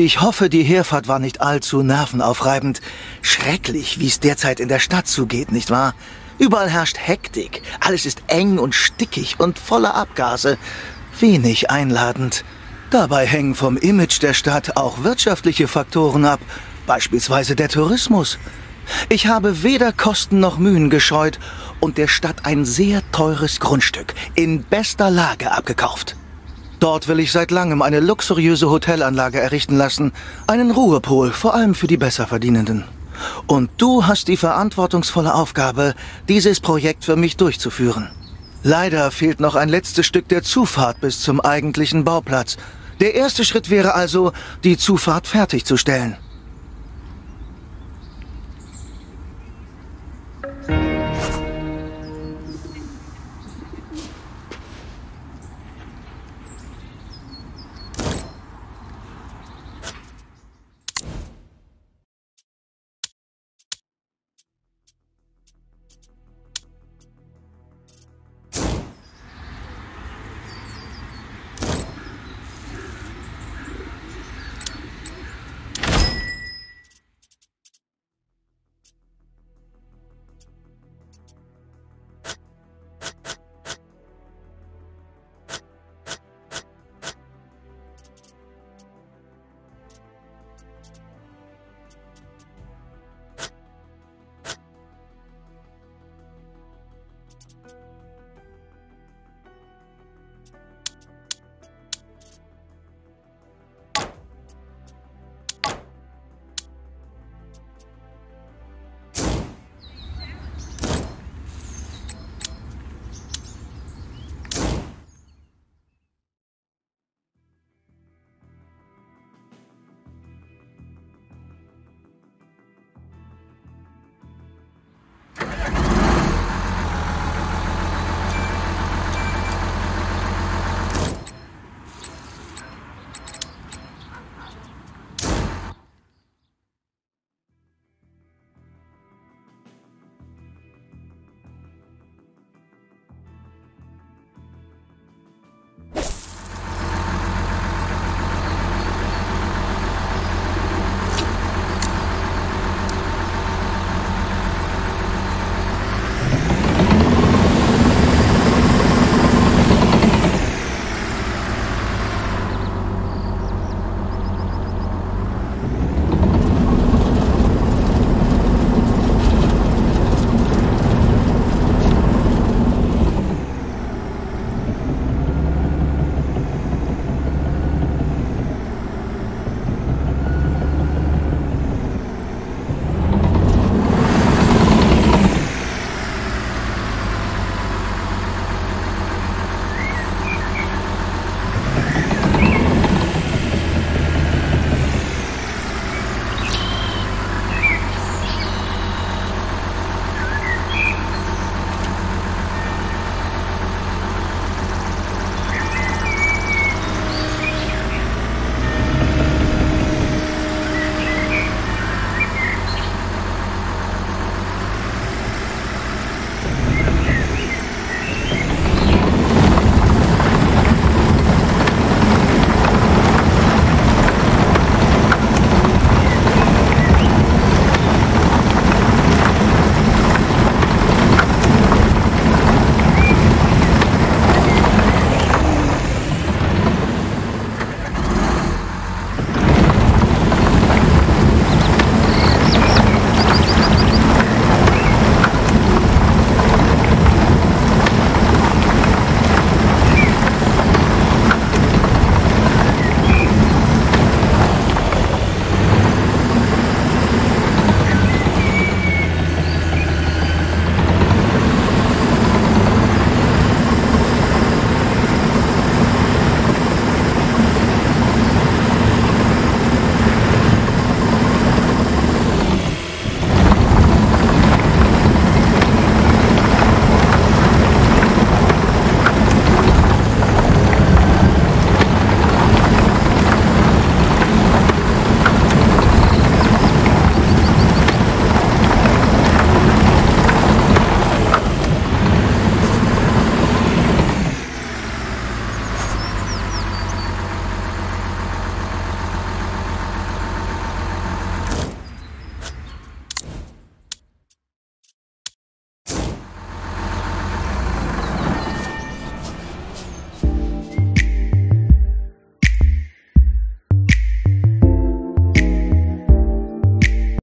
Ich hoffe, die Heerfahrt war nicht allzu nervenaufreibend. Schrecklich, wie es derzeit in der Stadt zugeht, nicht wahr? Überall herrscht Hektik. Alles ist eng und stickig und voller Abgase. Wenig einladend. Dabei hängen vom Image der Stadt auch wirtschaftliche Faktoren ab, beispielsweise der Tourismus. Ich habe weder Kosten noch Mühen gescheut und der Stadt ein sehr teures Grundstück in bester Lage abgekauft. Dort will ich seit langem eine luxuriöse Hotelanlage errichten lassen, einen Ruhepol, vor allem für die Besserverdienenden. Und du hast die verantwortungsvolle Aufgabe, dieses Projekt für mich durchzuführen. Leider fehlt noch ein letztes Stück der Zufahrt bis zum eigentlichen Bauplatz. Der erste Schritt wäre also, die Zufahrt fertigzustellen.